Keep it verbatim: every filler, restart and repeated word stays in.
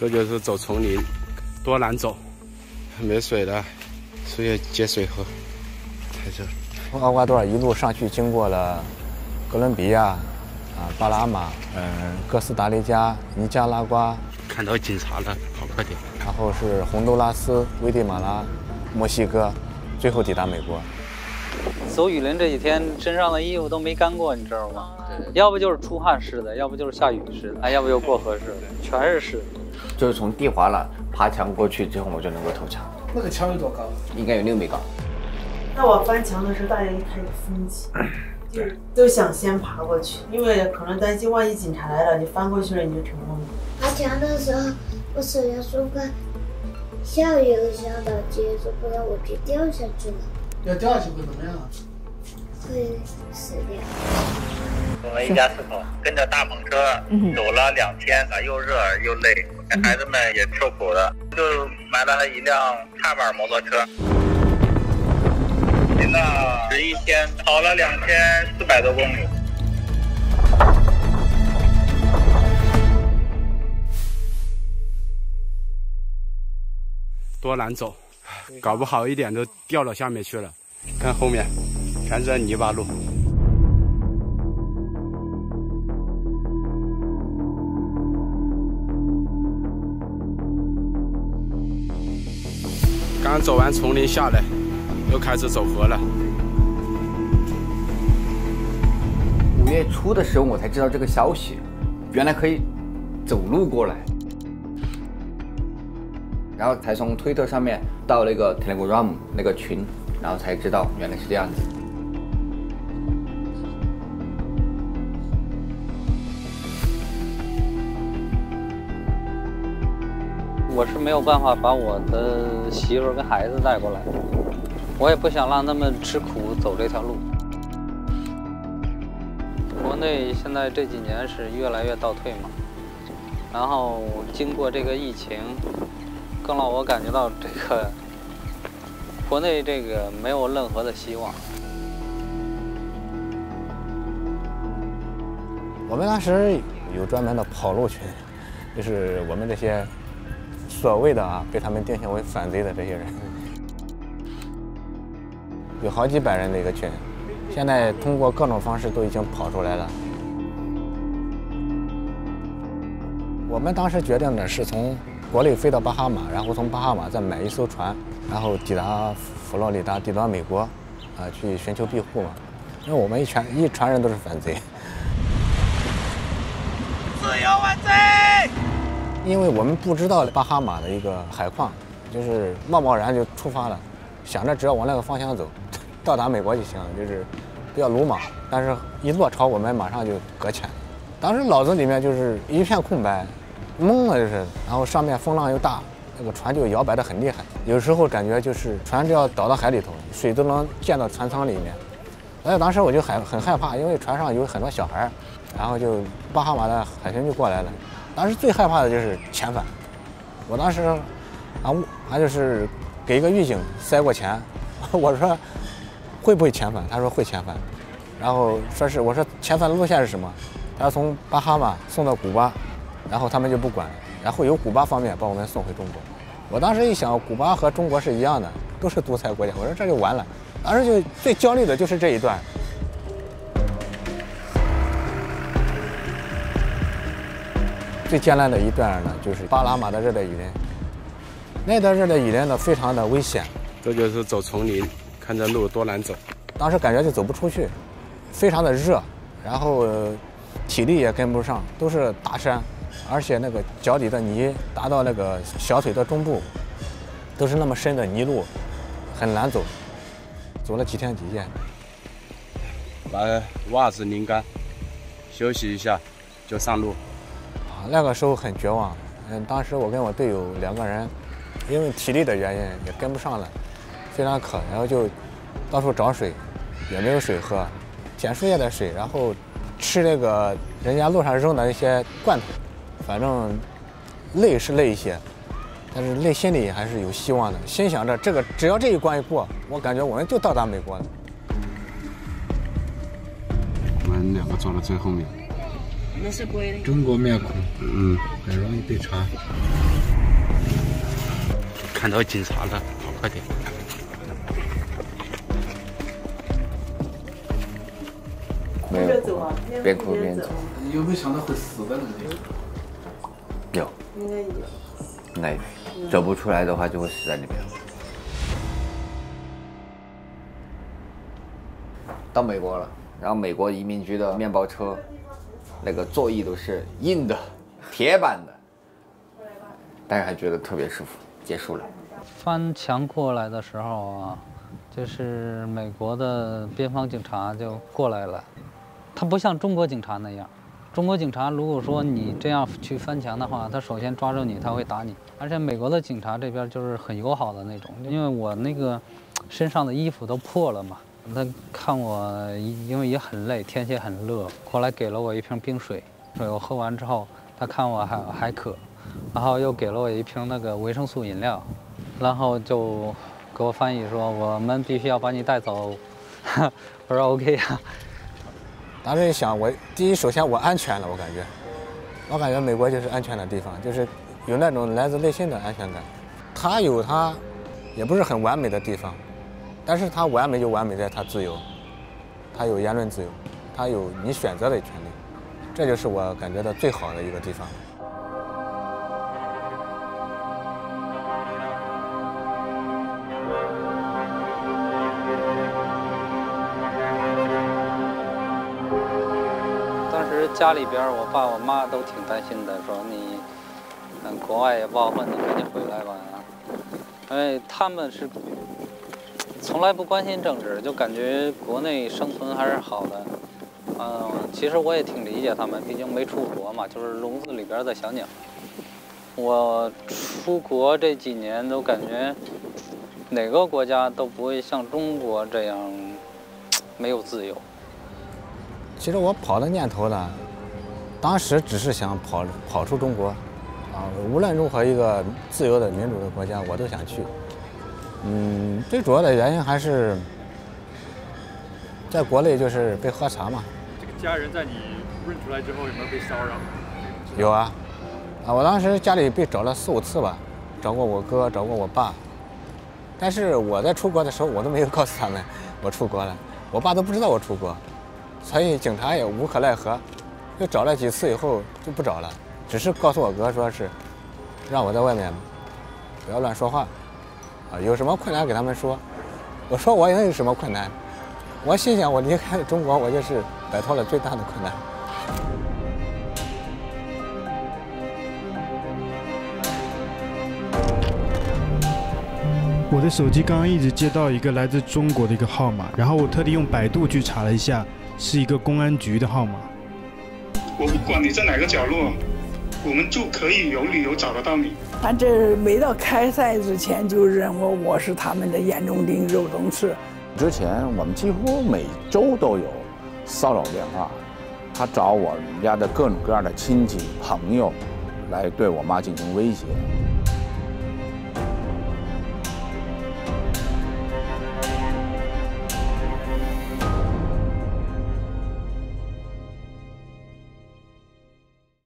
这就是走丛林，多难走！没水了，所以接水喝。太热了。从厄瓜多尔一路上去，经过了哥伦比亚、啊巴拿马、嗯、呃、哥斯达黎加、尼加拉瓜。看到警察了，跑快点！然后是洪都拉斯、危地马拉、墨西哥，最后抵达美国。 走雨林这几天，身上的衣服都没干过，你知道吗？要不就是出汗湿的，要不就是下雨湿的，哎，要不就过河湿的，全是湿的。就是从地滑了爬墙过去之后，我就能够投墙。那个墙有多高？应该有六米高。那我翻墙的时候，大家一开始分歧，就都想先爬过去，因为可能担心万一警察来了，你翻过去了你就成功了。爬墙的时候，我手要松开，下雨有下到接住，不然我就掉下去了。 要掉下去会怎么样啊？会死掉。我们一家四口跟着大篷车走了两天，咋又热又累，孩子们也受苦了，就买了一辆踏板摩托车。行了十一天，跑了两千四百多公里。多难走！ 搞不好一点都掉到下面去了，看后面，全是泥巴路。刚走完丛林下来，又开始走河了。五月初的时候我才知道这个消息，原来可以走路过来。 然后才从推特上面到那个 Telegram 那个群，然后才知道原来是这样子。我是没有办法把我的媳妇儿跟孩子带过来，我也不想让他们吃苦走这条路。国内现在这几年是越来越倒退嘛，然后经过这个疫情。 更让我感觉到这个国内这个没有任何的希望。我们当时有专门的跑路群，就是我们这些所谓的啊，被他们定性为反贼的这些人，有好几百人的一个群，现在通过各种方式都已经跑出来了。我们当时决定的是从 国内飞到巴哈马，然后从巴哈马再买一艘船，然后抵达佛罗里达，抵达美国，啊、呃，去寻求庇护嘛。因为我们一船一船人都是反贼，自由反贼。因为我们不知道巴哈马的一个海况，就是贸贸然就出发了，想着只要往那个方向走，到达美国就行，就是不要鲁莽。但是一落潮，我们马上就搁浅了。当时脑子里面就是一片空白。 懵了就是，然后上面风浪又大，那个船就摇摆得很厉害。有时候感觉就是船只要倒到海里头，水都能溅到船舱里面。而且当时我就很很害怕，因为船上有很多小孩，然后就巴哈马的海军就过来了。当时最害怕的就是遣返。我当时啊，他就是给一个狱警塞过钱，我说会不会遣返？他说会遣返。然后说是我说遣返的路线是什么？他说从巴哈马送到古巴。 然后他们就不管，然后由古巴方面把我们送回中国。我当时一想，古巴和中国是一样的，都是独裁国家，我说这就完了。当时就最焦虑的就是这一段。最艰难的一段呢，就是巴拿马的热带雨林。那段热带雨林呢，非常的危险。这就是走丛林，看这路多难走。当时感觉就走不出去，非常的热，然后体力也跟不上，都是大山。 而且那个脚底的泥达到那个小腿的中部，都是那么深的泥路，很难走。走了几天几夜，把袜子拧干，休息一下，就上路。啊，那个时候很绝望。嗯，当时我跟我队友两个人，因为体力的原因也跟不上了，非常渴，然后就到处找水，也没有水喝，捡树叶的水，然后吃那个人家路上扔的一些罐头。 反正累是累一些，但是内心里还是有希望的。心想着这个，只要这一关一过，我感觉我们就到达美国了。我们两个坐到最后面，那是龟类。中国面孔，嗯，很容易被查。看到警察了，跑快点！没有，边哭边走。你有没有想到会死在那里？有。应该有。应该有，走不出来的话就会死在里面。 到美国了，然后美国移民局的面包车，那个座椅都是硬的，铁板的，但是还觉得特别舒服。结束了。翻墙过来的时候啊，就是美国的边防警察就过来了，他不像中国警察那样，中国警察如果说你这样去翻墙的话，他首先抓住你，他会打你，而且美国的警察这边就是很友好的那种，因为我那个身上的衣服都破了嘛。 他看我，因为也很累，天气很热，后来给了我一瓶冰水，水我喝完之后，他看我还还渴，然后又给了我一瓶那个维生素饮料，然后就给我翻译说我们必须要把你带走，我说 OK 啊。当时一想，我第一首先我安全了，我感觉，我感觉美国就是安全的地方，就是有那种来自内心的安全感。他有他，也不是很完美的地方。 但是他完美就完美在他自由，他有言论自由，他有你选择的权利，这就是我感觉到最好的一个地方。当时家里边，我爸我妈都挺担心的，说你，嗯，国外也不好混，你赶紧回来吧，因为他们是。 从来不关心政治，就感觉国内生存还是好的。嗯，其实我也挺理解他们，毕竟没出国嘛，就是笼子里边的小鸟。我出国这几年都感觉，哪个国家都不会像中国这样没有自由。其实我跑的念头呢，当时只是想跑跑出中国，啊，无论如何一个自由的民主的国家，我都想去。 嗯，最主要的原因还是在国内就是被喝茶嘛。这个家人在你认出来之后有没有被骚扰？有啊，啊，我当时家里被找了四五次吧，找过我哥，找过我爸，但是我在出国的时候我都没有告诉他们我出国了，我爸都不知道我出国，所以警察也无可奈何，又找了几次以后就不找了，只是告诉我哥说是让我在外面不要乱说话。 啊，有什么困难给他们说，我说我也能有什么困难，我心想我离开了中国，我就是摆脱了最大的困难。我的手机刚刚一直接到一个来自中国的一个号码，然后我特地用百度去查了一下，是一个公安局的号码。我不管你在哪个角落。 我们就可以有理由找得到你。反正没到开赛之前就认为我是他们的眼中钉、肉中刺。之前我们几乎每周都有骚扰电话，他找我们家的各种各样的亲戚朋友来对我妈进行威胁。